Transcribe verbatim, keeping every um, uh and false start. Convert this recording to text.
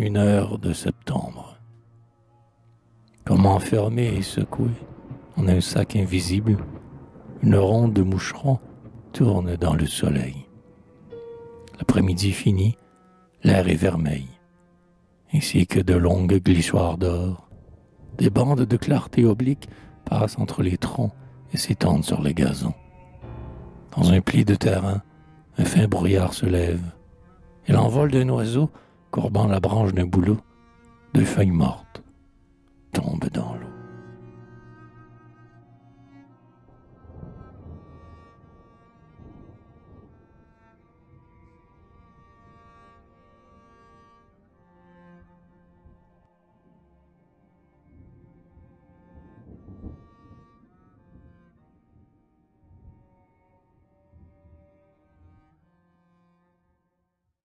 une heure de septembre. Comme enfermé et secoué, on a un sac invisible, une ronde de moucherons tourne dans le soleil. L'après-midi fini, l'air est vermeil, ainsi que de longues glissoires d'or. Des bandes de clarté oblique passent entre les troncs et s'étendent sur le gazon. Dans un pli de terrain, un fin brouillard se lève, et l'envol d'un oiseau, courbant la branche d'un bouleau, deux feuilles mortes tombent dans l'eau.